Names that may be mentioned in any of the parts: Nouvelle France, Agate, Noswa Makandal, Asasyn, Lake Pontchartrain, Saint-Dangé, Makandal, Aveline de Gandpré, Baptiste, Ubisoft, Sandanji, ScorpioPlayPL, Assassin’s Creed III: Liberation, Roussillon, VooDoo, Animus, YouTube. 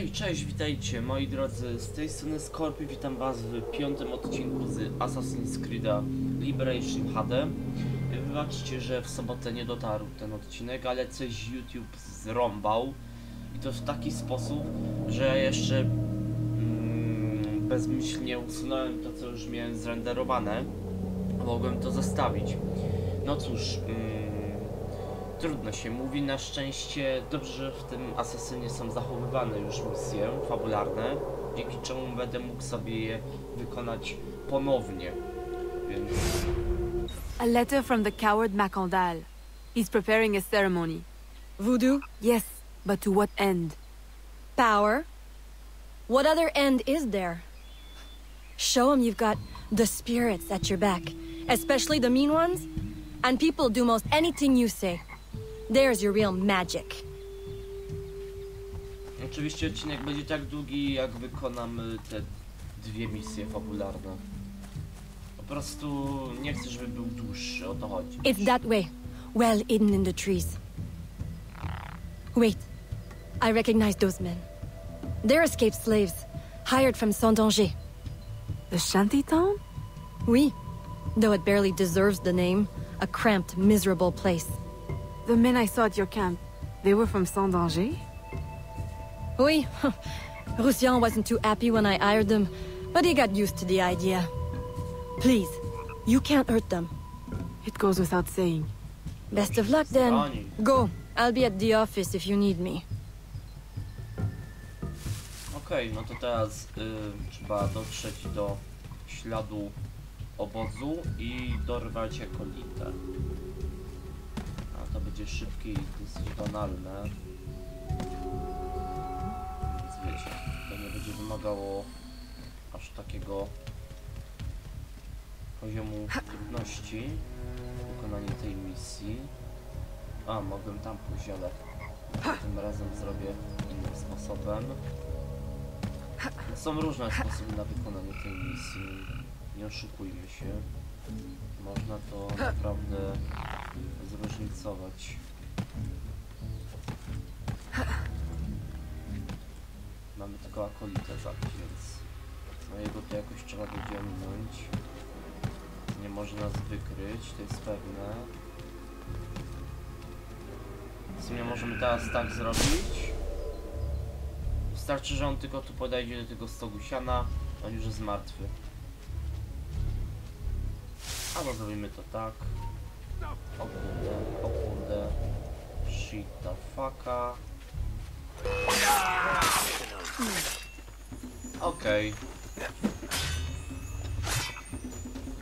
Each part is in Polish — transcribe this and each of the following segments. Hej, cześć, witajcie moi drodzy, z tej strony Scorpio, witam was w 5. odcinku z Assassin's Creed'a Liberation HD. Wybaczcie, że w sobotę nie dotarł ten odcinek, ale coś YouTube zrąbał i to w taki sposób, że jeszcze bezmyślnie usunąłem to, co już miałem zrenderowane. Mogłem to zostawić. No cóż, trudno się mówi, na szczęście dobrze, że w tym Asasynie są zachowywane już misje fabularne, dzięki czemu będę mógł sobie je wykonać ponownie, więc... A letter from the coward Makandal. He's preparing a ceremony. Voodoo? Yes, but to what end? Power? What other end is there? Show him you've got the spirits at your back, especially the mean ones, and people do most anything you say. There's your real magic. Oczywiście odcinek będzie tak długi, jak wykonamy te dwie misje fabularne. Po prostu nie chcę, żeby był dłuższy, o to chodzi. It's that way, well hidden in the trees. Wait, I recognize those men. They're escaped slaves, hired from Saint-Dangé. The shantytown? Oui, though it barely deserves the name, a cramped, miserable place. The men I saw at your camp, they were from Saint-Dangé? Oui. Roussillon wasn't too happy when I hired them, but he got used to the idea. Please, you can't hurt them. It goes without saying. Best of luck then. Go. I'll be at the office if you need me. Okej, no to teraz trzeba dotrzeć do śladu obozu i dorwać jako litę. To będzie szybkie i dosyć banalne, więc wiecie, to nie będzie wymagało aż takiego poziomu trudności wykonanie tej misji. A, mogłem tam pójść, ale tym razem zrobię innym sposobem. Są różne sposoby na wykonanie tej misji, nie oszukujmy się. Można to naprawdę zróżnicować. Mamy tylko akolitę za to, więc mojego to jakoś trzeba będzie ominąć. Nie może nas wykryć, to jest pewne. W sumie możemy teraz tak zrobić. Wystarczy, że on tylko tu podejdzie do tego stogu siana, on już jest martwy. Albo zrobimy to tak. O kurde, shit the fucka. Okej.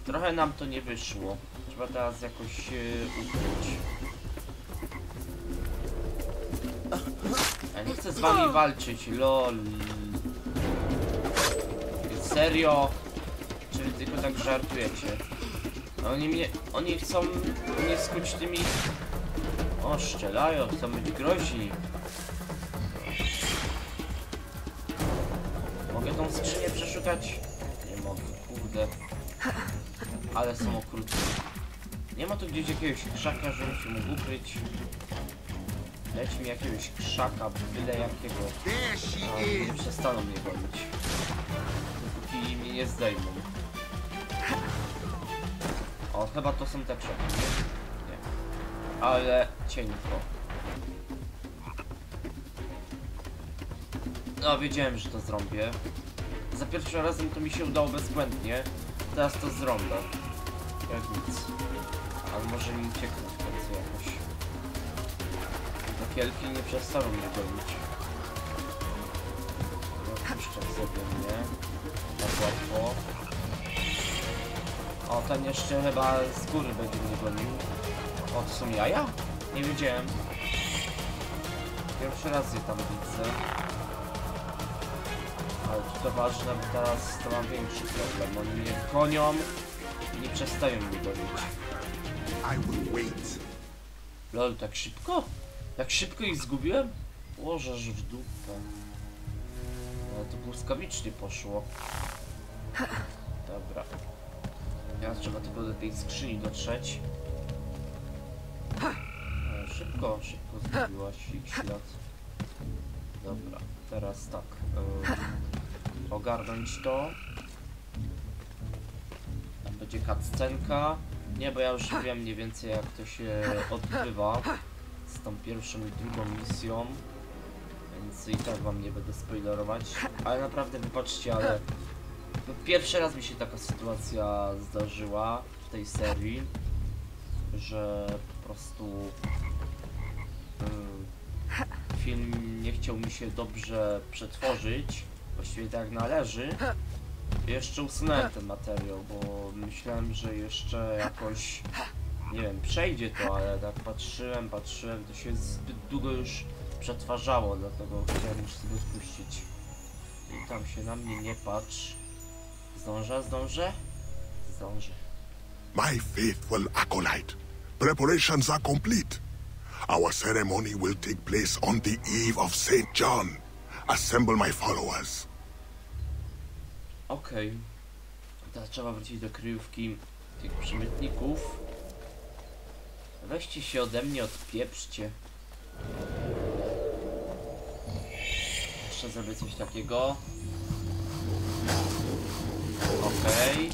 Trochę nam to nie wyszło. Trzeba teraz jakoś się ukryć. Ja nie chcę z wami walczyć, lol. Serio? Czy wy tylko tak żartujecie? Oni chcą mnie skuć tymi... O, strzelają, chcą być groźni. Mogę tą skrzynię przeszukać? Nie mogę, kurde. Ale są okrutni. Nie ma tu gdzieś jakiegoś krzaka, żebym się mógł ukryć. Leć mi jakiegoś krzaka, byle jakiego. No, nie przestaną mnie gonić. Dopóki mnie nie zdejmą. O, chyba to są te krzaki, nie? Ale cienko. No, wiedziałem, że to zrąbię. Za pierwszym razem to mi się udało bezbłędnie. Teraz to zrąbę. Jak nic. Ale może mi ucieknąć w końcu jakoś. Te kielki nie przestaną mnie gonić. Odpuszczam sobie mnie. Tak łatwo. O, ten jeszcze chyba z góry będzie mnie gonił. O, to są jaja? Nie wiedziałem. Pierwszy raz je tam widzę. Ale to ważne, bo teraz to mam większy problem. Oni mnie gonią i nie przestają mnie gonić. Lol, tak szybko? Tak szybko ich zgubiłem? Łożesz w dupę. Ale to błyskawicznie poszło. Dobra. Teraz trzeba tylko do tej skrzyni dotrzeć. Szybko, szybko zgubiłaś ich ślad. Dobra, teraz tak. Ogarnąć to. Tam będzie cutscenka. Nie, bo ja już wiem mniej więcej jak to się odbywa z tą pierwszą i drugą misją. Więc i tak wam nie będę spoilerować. Ale naprawdę wybaczcie, ale no, pierwszy raz mi się taka sytuacja zdarzyła w tej serii, że po prostu film nie chciał mi się dobrze przetworzyć, właściwie tak należy. Jeszcze usunąłem ten materiał, bo myślałem, że jeszcze jakoś, nie wiem, przejdzie to, ale tak patrzyłem, to się zbyt długo już przetwarzało, dlatego chciałem już sobie spuścić. I tam się na mnie nie patrz. Zdążę. My faithful acolyte, preparations are complete. Our ceremony will take place on the eve of Saint John. Assemble my followers. Okej. Teraz trzeba wrócić do kryjówki tych przemytników. Weźcie się ode mnie, odpieprzcie. Jeszcze zrobię coś takiego. Okej.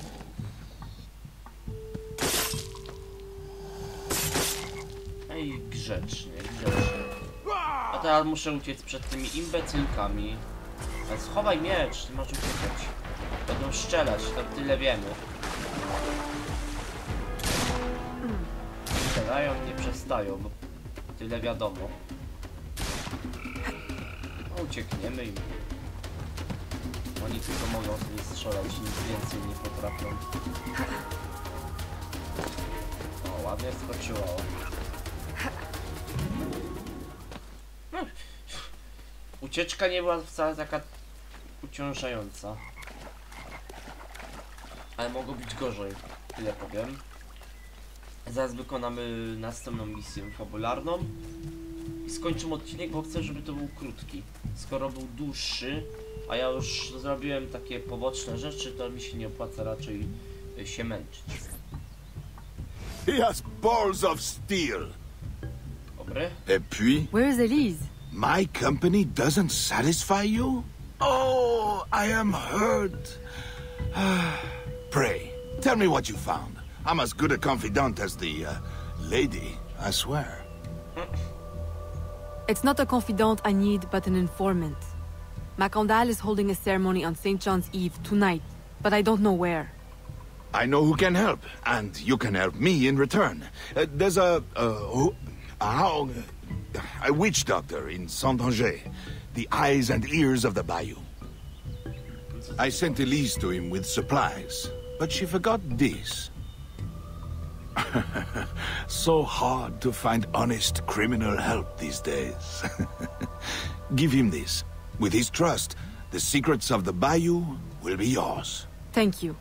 Ej, grzecznie. A teraz muszę uciec przed tymi imbecylkami. Ale schowaj miecz, ty masz uciekać. Będą strzelać, tam tyle wiemy. Strzelają, nie przestają, bo tyle wiadomo. No, uciekniemy im. Oni tylko mogą sobie strzelać, nic więcej nie potrafią. O, ładnie skoczyło. Ucieczka nie była wcale taka uciążająca. Ale mogło być gorzej, tyle powiem. Zaraz wykonamy następną misję fabularną i skończymy odcinek, bo chcę, żeby to był krótki. Skoro był dłuższy, a ja już zrobiłem takie poboczne rzeczy, to mi się nie opłaca raczej się męczyć. He has balls of steel. Dobre. Et puis? Where is Elise? My company doesn't satisfy you? Oh, I am hurt. Pray, tell me what you found. I'm as good a confidant as the lady, I swear. It's not a confidant I need, but an informant. Makandal is holding a ceremony on St. John's Eve tonight, but I don't know where. I know who can help, and you can help me in return. There's a witch doctor in Saint-Dangé, the eyes and ears of the bayou. I sent Elise to him with supplies, but she forgot this. So hard to find honest criminal help these days. Give him this. With his trust, the secrets of the bayou will be yours. Thank you.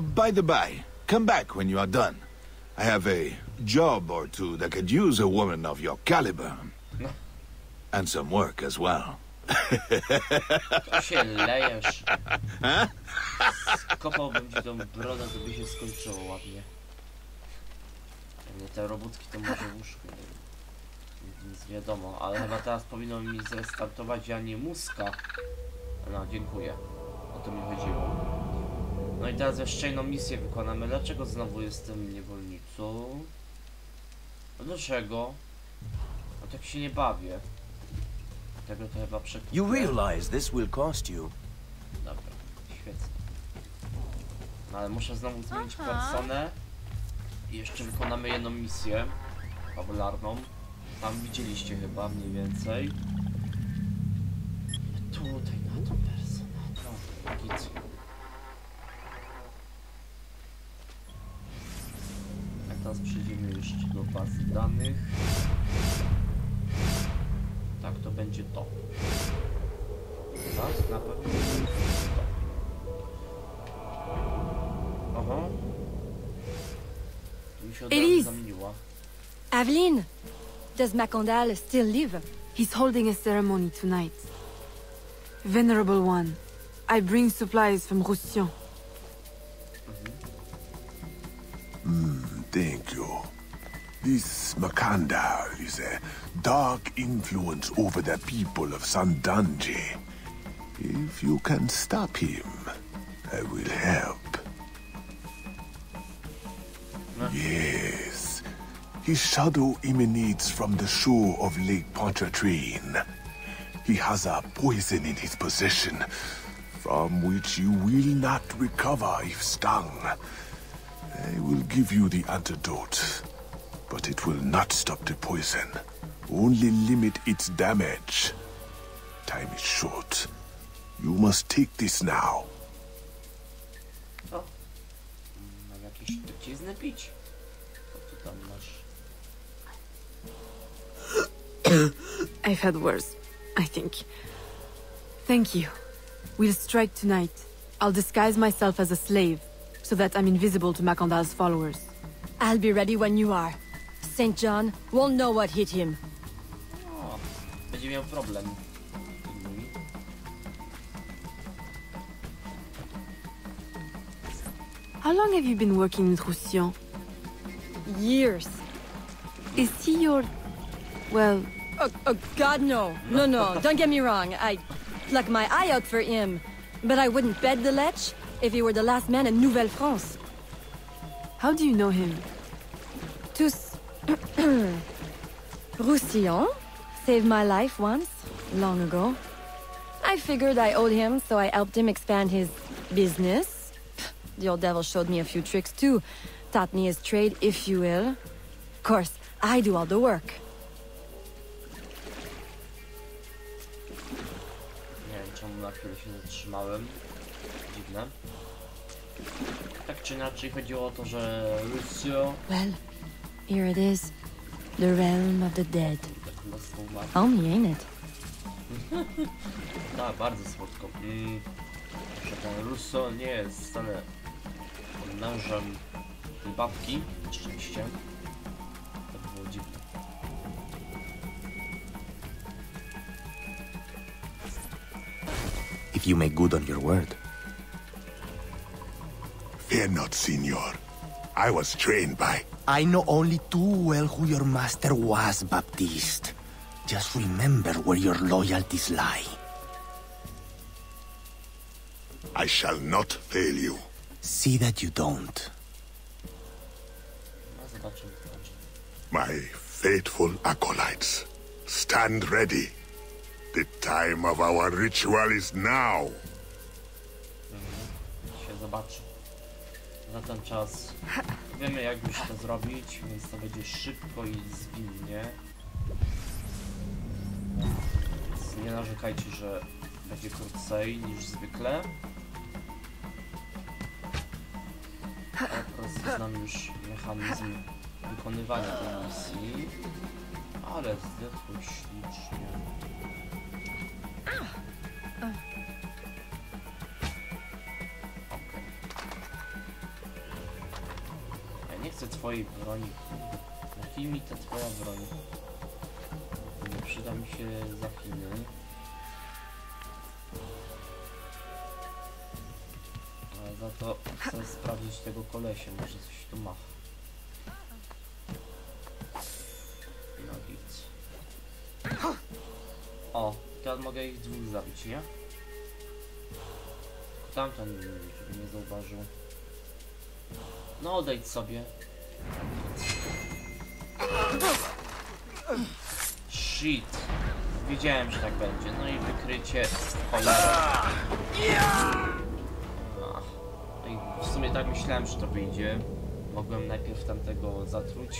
By the by, come back when you are done. I have a job or two that could use a woman of your caliber. No. And some work as well. Tu się lejesz. Skopałbym ci tą brodę, to by się skończyło ładnie. Nie, te robótki to może łóżko. Nic wiadomo, ale chyba teraz powinno mi zrestartować Animuska. No, dziękuję. O to mi chodziło. No i teraz jeszcze jedną misję wykonamy. Dlaczego znowu jestem niewolnicą? Dlaczego? No tak się nie bawię. Tego to chyba przekupię. You realize this will cost you. Dobra, świetnie. No ale muszę znowu zmienić personę. I jeszcze wykonamy jedną misję fabularną. Tam widzieliście chyba mniej więcej. Tutaj na tą personę. No, git. A teraz przejdziemy jeszcze do bazy danych. Tak, to będzie to. Tak, na pewno będzie to. Aha. Elise! Aveline! Does Makandal still live? He's holding a ceremony tonight. Venerable one, I bring supplies from Roussillon. Thank you. This Makandal is a dark influence over the people of Sandanji. If you can stop him, I will help. No. Yes. His shadow emanates from the shore of Lake Pontchartrain. He has a poison in his possession, from which you will not recover if stung. I will give you the antidote, but it will not stop the poison, only limit its damage. Time is short. You must take this now. O, mam jakiś trucizny pić. Co ty tam masz? I've had worse, I think. Thank you. We'll strike tonight. I'll disguise myself as a slave, so that I'm invisible to Makandal's followers. I'll be ready when you are. St. John won't know what hit him. O, będzie miał problem. How long have you been working in Roussillon? Years. Is he your... well... Oh, God, no. No, don't get me wrong. I pluck my eye out for him. But I wouldn't bed the lech if he were the last man in Nouvelle France. How do you know him? Roussillon saved my life once, long ago. I figured I owed him, so I helped him expand his business. The old devil showed me a few tricks, too. Taught me his trade, if you will. Of course, I do all the work. Nie wiem, czemu na chwilę się zatrzymałem. Dziwne. Tak czy inaczej chodziło o to, że Lucio... Well, here it is. The realm of the dead. Homie, ain't it? Tak, bardzo słodko. Że ten Russo nie jest w stanie... mężem babki, oczywiście. To było dziwne. If you make good on your word. Fear not, senor. I was trained by... I know only too well who your master was, Baptiste. Just remember where your loyalties lie. I shall not fail you. See that you don't. My faithful acolytes, stand ready. The time of our ritual is now. Się zobaczy. Na ten czas wiemy, jak już to zrobić, więc to będzie szybko i zwinnie. Więc nie narzekajcie, że będzie krócej niż zwykle. Teraz znam już mechanizm wykonywania tej misji, ale zdechło ślicznie. Okay. Ja nie chcę twojej broni. Na filmie to twoja broń. Nie przyda mi się za chwilę. Za to chcę sprawdzić tego kolesia, może coś tu ma. No nic. O, teraz mogę ich dwóch zabić, nie? Tamten żeby nie zauważył. No odejdź sobie. Shit. Wiedziałem, że tak będzie. No i wykrycie cholera. W sumie tak myślałem, że to wyjdzie. Mogłem najpierw tamtego zatruć.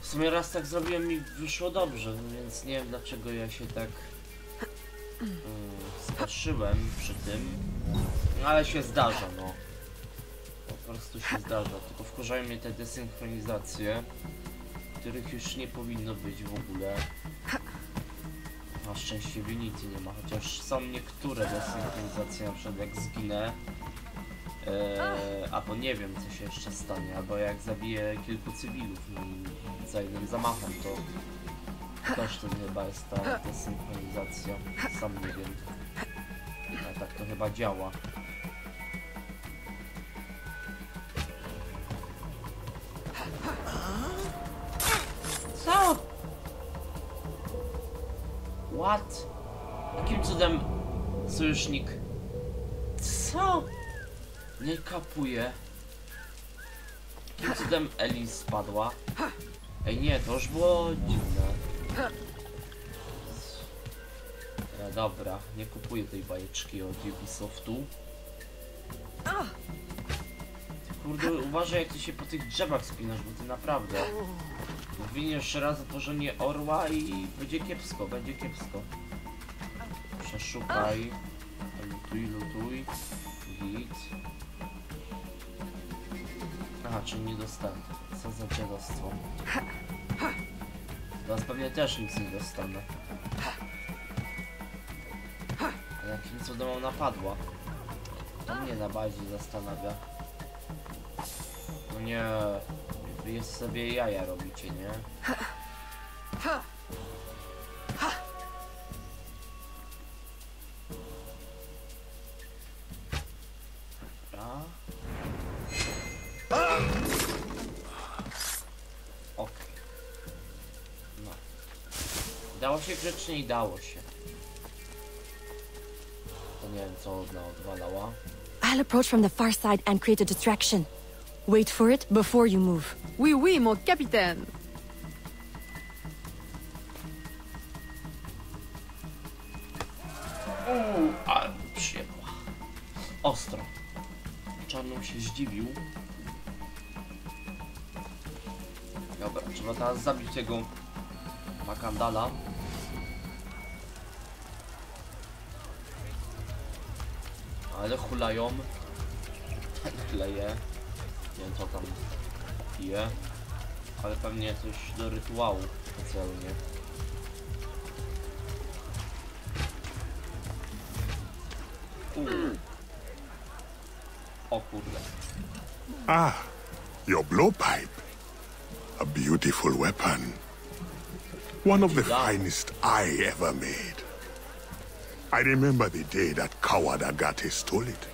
W sumie raz tak zrobiłem i wyszło dobrze, więc nie wiem, dlaczego ja się tak straszyłem przy tym. No, ale się zdarza, no. Po prostu się zdarza. Tylko wkurzają mnie te desynchronizacje, których już nie powinno być w ogóle. Na szczęście Unity nie ma, chociaż są niektóre desynchronizacje, na przykład jak zginę, albo nie wiem co się jeszcze stanie, albo jak zabiję kilku cywilów za jednym zamachem, to też to chyba jest ta desynchronizacja, sam nie wiem, ale tak to chyba działa. south. What? Jakim cudem sojusznik? Co? Nie kapuje. Jakim cudem Ellie spadła? Ej nie, to już było dziwne. Dobra, nie kupuję tej bajeczki od Ubisoftu. Kurde, uważaj jak ty się po tych drzewach spinasz, bo ty naprawdę winiesz raz otworzenie orła i będzie kiepsko, będzie kiepsko. Przeszukaj, lutuj, lutuj, git. Aha, czyli nie dostanę, co za dziadostwo. Teraz pewnie też nic nie dostanę. Jakim cudem ona padła? To mnie najbardziej zastanawia. No nie, wy sobie jaja robicie, nie? Ok. No. Dało się grzecznie i dało się. Nie wiem, co ona odwalała. I'll approach from the far side and create a distraction. Wait for it before you move. Oui, oui, mon capitaine. Ale przyjemła. Ostro. Czarną się zdziwił. Dobra, trzeba teraz zabić tego Makandala. Ale hulają. Kleje. Nie wiem co tam je. Ale pewnie coś do rytuału specjalnie. O kurde. Ah, your blowpipe. A beautiful weapon. One of the finest I ever made. I remember the day that coward Agate stole it.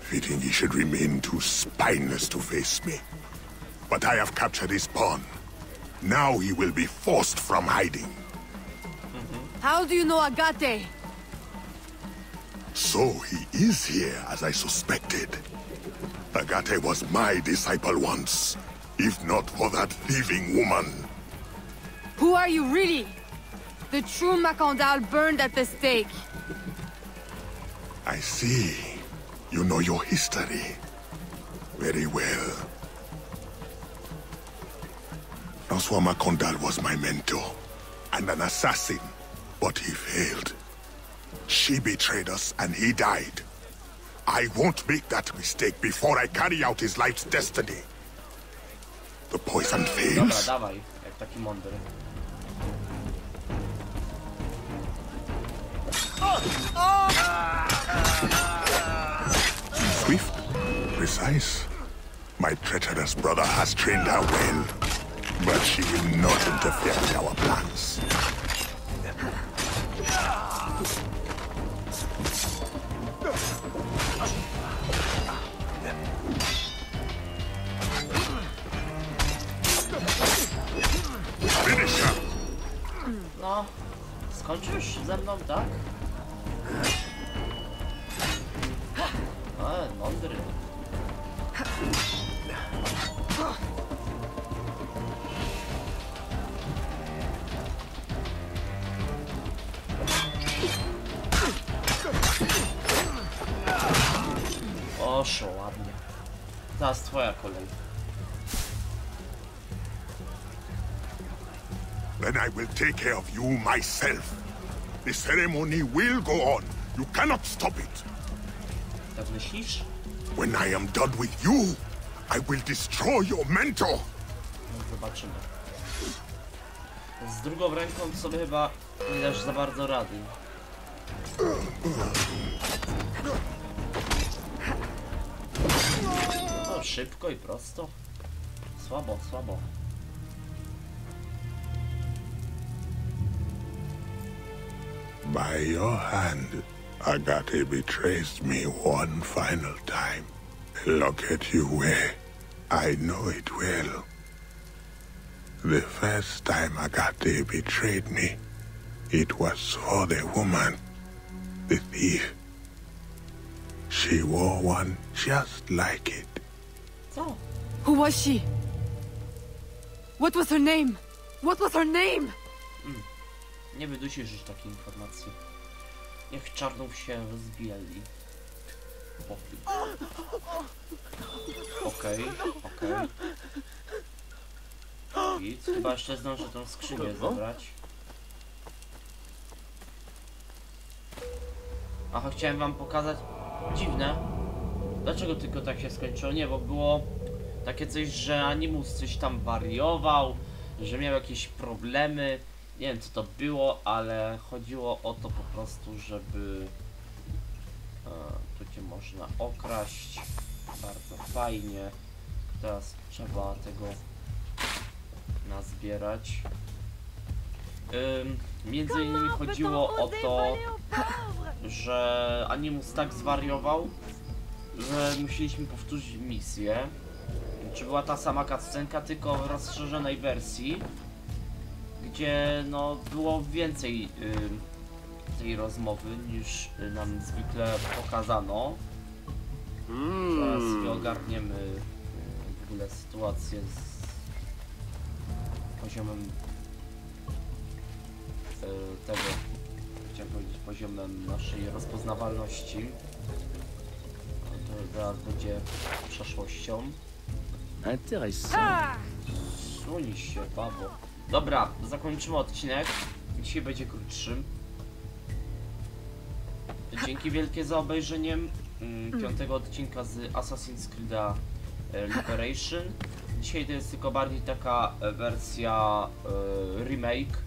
Fitting he should remain too spineless to face me. But I have captured his pawn. Now he will be forced from hiding. How do you know Agate? So he is here, as I suspected. Agate was my disciple once, if not for that thieving woman. Who are you really? The true Makandal burned at the stake. I see. You know your history. Very well. Noswa Makandal was my mentor, and an assassin, but he failed. She betrayed us, and he died. I won't make that mistake before I carry out his life's destiny. The poison fails. Swift, precise. My treacherous brother has trained her well, but she will not interfere with our plans. Finish her! No, skończysz ze mną, tak? A, mądry. Oszo, ładnie. Teraz twoja kolej. Then I will take care of you myself. The ceremony will go on. You cannot stop it. When I am done with you, I will destroy your mentor. Zobaczymy. Z drugą ręką sobie chyba nie dasz za bardzo rady. No, szybko i prosto. Słabo, słabo. By your hand, Agate betrays me one final time. Look at you, way. I know it well. The first time Agate betrayed me, it was for the woman, the thief. She wore one just like it. Oh. Who was she? What was her name? What was her name? Nie wydusisz już takiej informacji. Jak czarnów się rozbijali. Okej. I chyba jeszcze zdążę tą skrzynię zabrać. Aha, chciałem wam pokazać. Dziwne. Dlaczego tylko tak się skończyło? Nie, bo było takie coś, że Animus coś tam wariował, że miał jakieś problemy. Nie wiem co to było, ale chodziło o to po prostu, żeby... tu cię można okraść. Bardzo fajnie. Teraz trzeba tego nazbierać. Między innymi chodziło o to, że Animus tak zwariował, że musieliśmy powtórzyć misję. Czy była ta sama cutscenka, tylko w rozszerzonej wersji, gdzie no było więcej tej rozmowy niż nam zwykle pokazano. Zaraz ogarniemy w ogóle sytuację z poziomem tego, chciałem powiedzieć, poziomem naszej rozpoznawalności. To zaraz będzie przeszłością. Suni się, babo. Dobra, zakończymy odcinek. Dzisiaj będzie krótszy. Dzięki wielkie za obejrzenie 5. odcinka z Assassin's Creed Liberation. Dzisiaj to jest tylko bardziej taka wersja remake,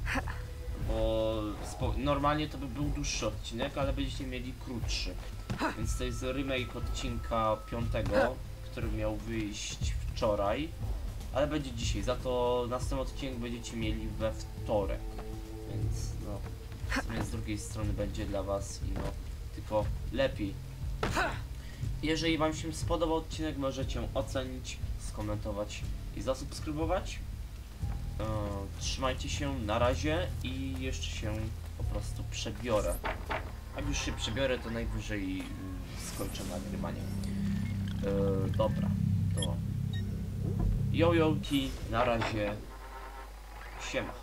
bo normalnie to by był dłuższy odcinek, ale będziecie mieli krótszy. Więc to jest remake odcinka 5. który miał wyjść wczoraj, ale będzie dzisiaj, za to następny odcinek będziecie mieli we wtorek, więc no, w sumie z drugiej strony będzie dla was i no, tylko lepiej. Jeżeli wam się spodobał odcinek, możecie ocenić, skomentować i zasubskrybować. Trzymajcie się, na razie, i jeszcze się po prostu przebiorę. Jak już się przebiorę, to najwyżej skończę nagrywanie. Dobra, to... Yo, yo, na razie. Siema.